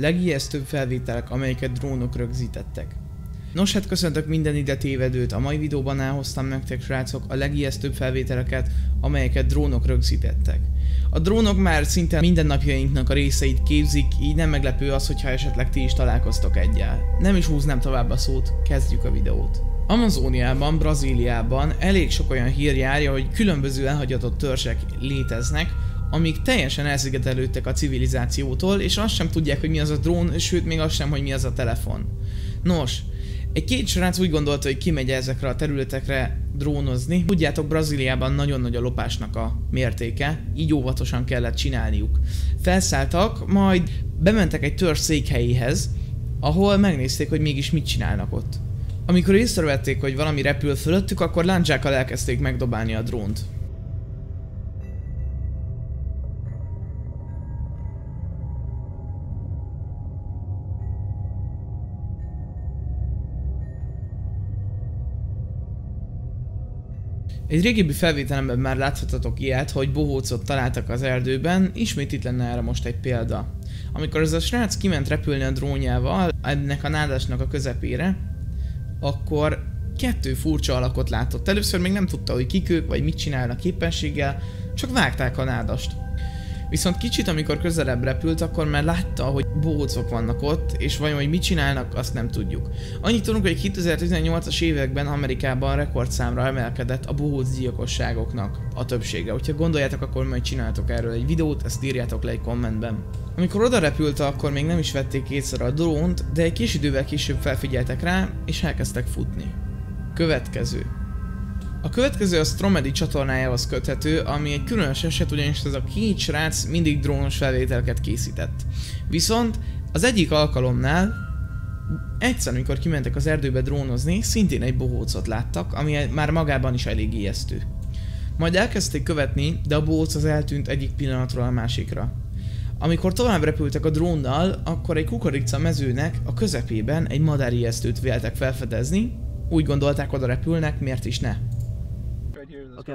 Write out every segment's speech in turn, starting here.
legijesztőbb felvételek, amelyeket drónok rögzítettek. Nos, hát köszöntök minden ide tévedőt, a mai videóban elhoztam nektek, srácok, a legijesztőbb felvételeket, amelyeket drónok rögzítettek. A drónok már szinte mindennapjainknak a részeit képzik, így nem meglepő az, hogyha esetleg ti is találkoztok egyel. Nem is húznám tovább a szót, kezdjük a videót. Amazóniában, Brazíliában elég sok olyan hír járja, hogy különböző elhagyatott törzsek léteznek, amik teljesen elszigetelődtek a civilizációtól, és azt sem tudják, hogy mi az a drón, sőt még azt sem, hogy mi az a telefon. Nos, két srác úgy gondolta, hogy kimegy ezekre a területekre drónozni. Tudjátok, Brazíliában nagyon nagy a lopásnak a mértéke, így óvatosan kellett csinálniuk. Felszálltak, majd bementek egy törzs székhelyéhez, ahol megnézték, hogy mégis mit csinálnak ott. Amikor észrevették, hogy valami repül fölöttük, akkor láncsákkal elkezdték megdobálni a drónt. Egy régebbi felvételemben már láthatatok ilyet, hogy bohócot találtak az erdőben, ismét itt lenne erre most egy példa. Amikor ez a srác kiment repülni a drónjával ennek a nádásnak a közepére, akkor kettő furcsa alakot látott. Először még nem tudta, hogy kik ők, vagy mit csinálnak éppenséggel, csak vágták a nádast. Viszont kicsit, amikor közelebb repült, akkor már látta, hogy bohócok vannak ott, és vajon, hogy mit csinálnak, azt nem tudjuk. Annyit tudunk, hogy 2018-as években Amerikában rekordszámra emelkedett a bohócgyilkosságoknak a többsége. Úgyhogy gondoljátok, akkor majd csináltok erről egy videót, ezt írjátok le egy kommentben. Amikor oda repült, akkor még nem is vették észre a drónt, de egy kis idővel később felfigyeltek rá, és elkezdtek futni. Következő. A következő a Stromedy csatornájához köthető, ami egy különös eset, ugyanis ez a két srác mindig drónos felvételeket készített. Viszont az egyik alkalomnál egyszer, amikor kimentek az erdőbe drónozni, szintén egy bohócot láttak, ami már magában is elég ijesztő. Majd elkezdték követni, de a bohóc az eltűnt egyik pillanatról a másikra. Amikor tovább repültek a drónnal, akkor egy kukorica mezőnek a közepében egy madárijesztőt véltek felfedezni, úgy gondolták, oda repülnek, miért is ne.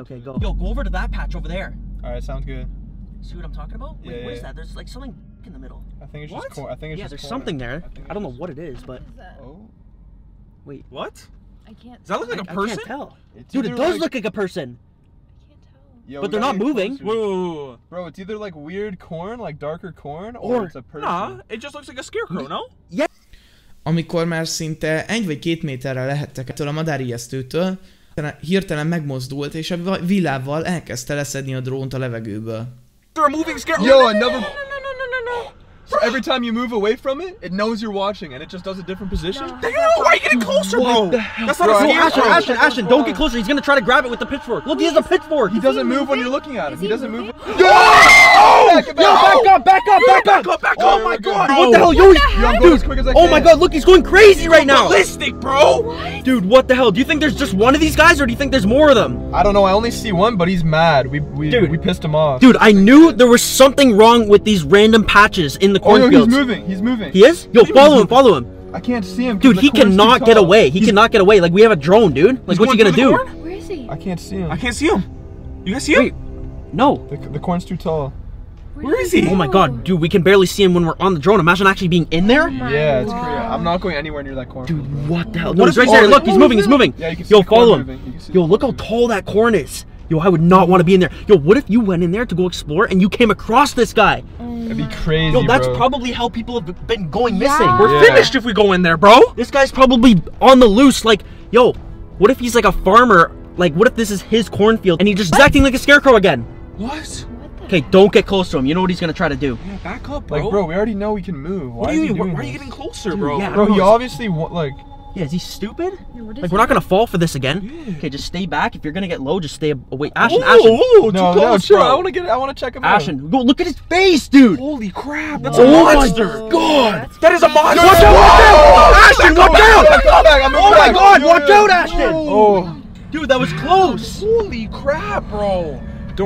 Okay, go. Yo, go over to that patch over there. Alright, sounds good. See what I'm talking about? Wait, yeah, what is that? There's like something in the middle. I think it's what? Just I think it's yeah, just there's corner. Something there. I don't know what it is, but... What is that? Oh. Wait. What? I can't... Does that look like a person? I can't tell. It's dude, it does like... look like a person. I can't tell. Yo, but they're not moving. Whoa. Bro, it's either like weird corn, like darker corn, or it's a person. Nah, it just looks like a scarecrow, no? Yeah. Amikor már szinte 1 vagy 2 méterre lehettek ettől a madárijesztőtől, hirtelen megmozdult, és a villával elkezdte leszedni a drónt a levegőből. Yo, another... So every time you move away from it, it knows you're watching, and it just does a different position? No. Why are you getting closer? Whoa. That's not a Ashton, Ashton, don't get closer. He's gonna try to grab it with the pitchfork. Look, he has a pitchfork. He doesn't move when you're looking at him. He doesn't move. Yo! Back up! Oh my god! What the hell? Yo, dude! Oh my god! Look, he's going crazy right now. Ballistic, bro! Dude, what the hell? Do you think there's just one of these guys, or do you think there's more of them? I don't know. I only see one, but he's mad. We pissed him off. Dude, I knew there was something wrong with these random patches in the cornfields. Oh, no, he's moving. He is? Yo, follow him. I can't see him. Dude, he cannot get away. He cannot get away. Like, we have a drone, dude. Like, what's he gonna do? Where is he? I can't see him. You guys see him? Wait, no. The corn's too tall. Where is he? Oh my god, dude, we can barely see him when we're on the drone. Imagine actually being in there? Yeah, it's crazy. I'm not going anywhere near that corn. Dude, what the hell? No, he's right there. Look, he's moving. Yeah, you can see him. Yo, follow him. Yo, look how tall that corn is. Yo, I would not want to be in there. Yo, what if you went in there to go explore and you came across this guy? That'd be crazy, yo, that's probably how people have been going missing. We're finished if we go in there, bro. This guy's probably on the loose. Like, yo, what if he's like a farmer? Like, what if this is his cornfield and he's just acting like a scarecrow again? What? Okay, don't get close to him. You know what he's gonna try to do. Yeah, back up, bro. Like, bro, we already know we can move. Why are you getting closer, dude, bro? Yeah, bro, he obviously like... Yeah, is he stupid? Yeah, like, we're not gonna fall for this again. Yeah. Okay, just stay back. If you're gonna get low, just stay away. Ashton. Oh, no, I wanna check him out. Ashton, go look at his face, dude. Holy crap, that's a monster. Oh my god. That is a monster. Watch out, Ashton, watch out. Oh my god, watch out, Ashton. Oh. Dude, that was close. Holy crap, bro.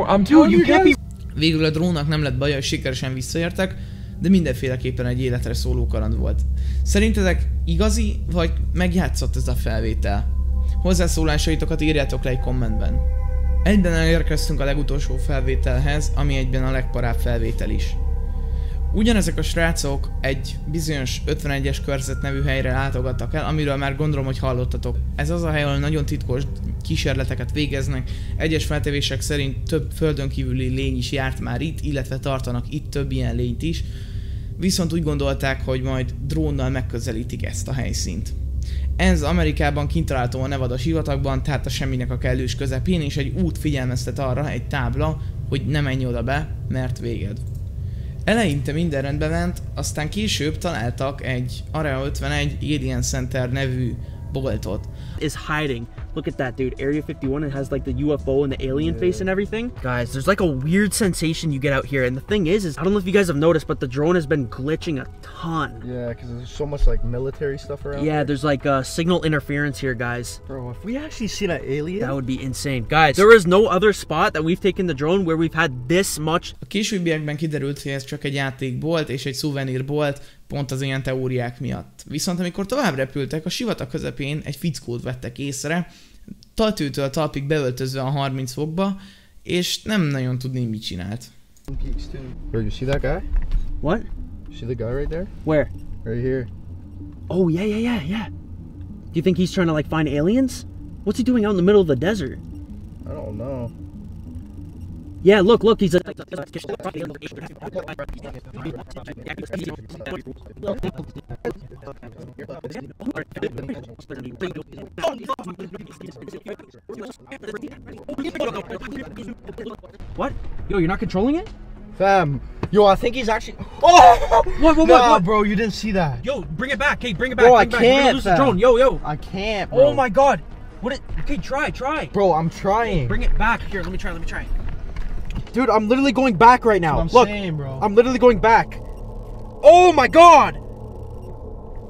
I'm telling you, can't be... Végül a drónnak nem lett baja, és sikeresen visszaértek, de mindenféleképpen egy életre szóló kaland volt. Szerintetek igazi, vagy megjátszott ez a felvétel? Hozzászólásaitokat írjátok le egy kommentben. Egyben elérkeztünk a legutolsó felvételhez, ami egyben a legparább felvétel is. Ugyanezek a srácok egy bizonyos 51-es körzet nevű helyre látogattak el, amiről már gondolom, hogy hallottatok. Ez az a hely, ahol nagyon titkos kísérleteket végeznek. Egyes feltevések szerint több földönkívüli lény is járt már itt, illetve tartanak itt több ilyen lényt is. Viszont úgy gondolták, hogy majd drónnal megközelítik ezt a helyszínt. Ez Amerikában kint található a Nevada sivatagban, tehát a semminek a kellős közepén, és egy út figyelmeztet arra, egy tábla, hogy ne menj oda be, mert véged. Eleinte minden rendbe ment, aztán később találtak egy Area 51 Alien Center nevű boltot. Is hiding. Look at that, dude. Area 51, it has like the UFO and the alien face and everything. Guys, there's like a weird sensation you get out here. And the thing is I don't know if you guys have noticed, but the drone has been glitching a ton. Yeah, because there's so much like military stuff around. Yeah, there's like signal interference here, guys. Bro, if we actually seen an alien, that would be insane. Guys, there is no other spot that we've taken the drone where we've had this much. A későbbiekben kiderült, hogy ez csak egy játékbolt és egy szuvenírbolt, pont az ilyen teóriák miatt. Viszont amikor tovább repültek, a sivatag közepén egy fickót vettek észre, tetőtől talpig beöltözve a 30 fokba, és nem nagyon tudni, mit csinált. Bro, you see that guy? What? You see the guy right there? Where? Right here. Oh, yeah. Do you think he's trying to like find aliens? What's he doing out in the middle of the desert? I don't know. Yeah, look, he's a... What? Yo, you're not controlling it? Fam. Yo, I think he's actually... Oh! What? Nah, what? Bro, you didn't see that. Yo, bring it back. Hey, bring it back. Bro, I can't, lose the drone. Yo. I can't, bro. Oh, my God. What? Okay, try. Bro, I'm trying. Hey, bring it back. Here, let me try. Dude, I'm literally going back right now. Look, saying, bro. I'm literally going back. Oh my God!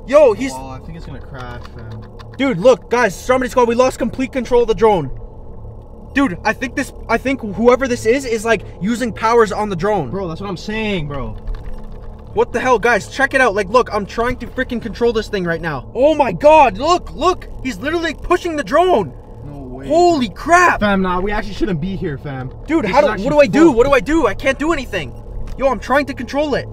Yo, he's... Oh, I think it's gonna crash, man. Dude, look, guys, Stromedy Squad, we lost complete control of the drone. Dude, I think whoever this is like using powers on the drone. Bro, that's what I'm saying, bro. What the hell, guys? Check it out. Like, look, I'm trying to freaking control this thing right now. Oh my God, look! He's literally pushing the drone! Holy crap! Fam, nah, we actually shouldn't be here, fam. Dude, what do I do? I can't do anything. Yo, I'm trying to control it.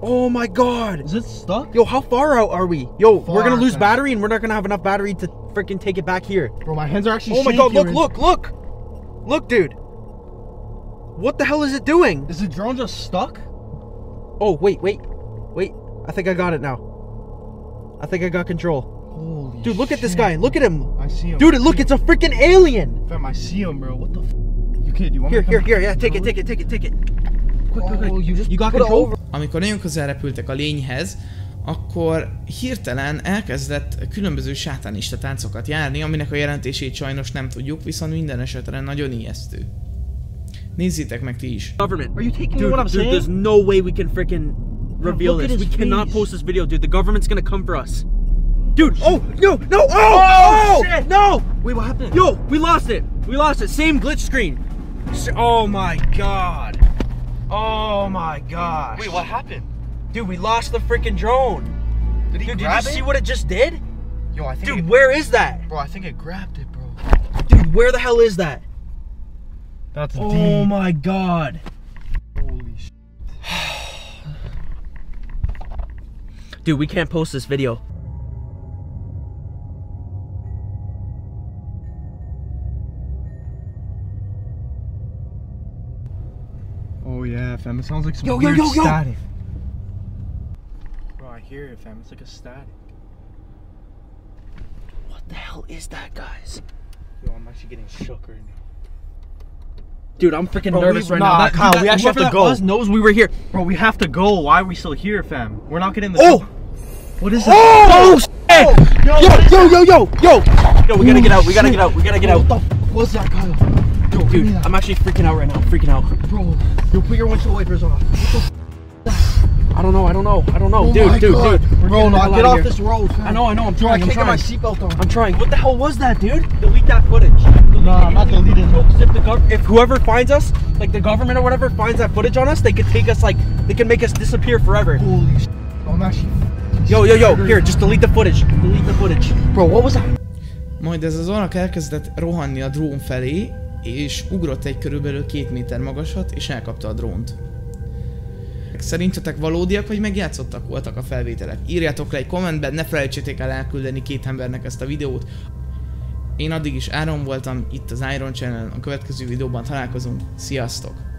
Oh my God. Is it stuck? Yo, how far out are we? Yo, far, we're gonna lose battery, and we're not gonna have enough battery to freaking take it back here. Bro, my hands are actually shaking. Oh my God, look! Look, dude. What the hell is it doing? Is the drone just stuck? Oh, wait. I think I got it now. I think I got control. Holy dude, look shit. At this guy. Look at him. I see him. Dude, look, it's a freaking alien. Fam, I see him, bro. What the f***? You kid, you want here. Yeah, take it. Quick. You got control. Amikor nagyon közel repültek a lényhez, akkor hirtelen elkezdett különböző sátánista táncokat járni, aminek a jelentését sajnos nem tudjuk, viszont minden esetre nagyon ijesztő. Nézzétek meg ti is. Government, are you taking me what I'm saying? There's no way we can freaking reveal this. We cannot post this video, dude. The government's gonna come for us. Dude, oh no! Oh shit. No! Wait, what happened? Yo, we lost it. Same glitch screen. Oh my God. Oh my gosh. Wait, what happened? Dude, we lost the freaking drone. Did you see what it just did? Yo, I think. Dude, where is that? Bro, I think it grabbed it, bro. Dude, where the hell is that? That's deep. Oh my God. Holy shit. Dude, we can't post this video. Oh yeah, fam, it sounds like some weird static. Bro, I hear it, fam, it's like a static. What the hell is that, guys? Yo, I'm actually getting shook right now. Dude, I'm freaking nervous right now. Kyle, we actually have to go. Whoever knows we were here. Bro, we have to go. Why are we still here, fam? We're not getting the... Oh! What is this? Oh! Yo! Yo, we gotta get out, we gotta get out. What the f*** was that, Kyle? Dude, I'm actually freaking out right now. Bro, you put your windshield wipers on. What the f***? I don't know. Oh dude. Bro, no, get off this road, man. I know. I'm trying. I can't get my seatbelt on. I'm trying. What the hell was that, dude? Delete that footage. Nah, I'm not deleting it. If whoever finds us, like the government or whatever, finds that footage on us, they could take us, like, they can make us disappear forever. Holy shit. I'm actually... Yo. Here, just delete the footage. Bro, what was that? Majd ez az alak elkezdett rohanni a drón felé, és ugrott egy körülbelül 2 méter magasat, és elkapta a drónt. Szerintetek valódiak, vagy megjátszottak voltak a felvételek? Írjátok le egy kommentben, ne felejtsétek el elküldeni 2 embernek ezt a videót. Én addig is Áron voltam, itt az Iron Channel, a következő videóban találkozunk, sziasztok!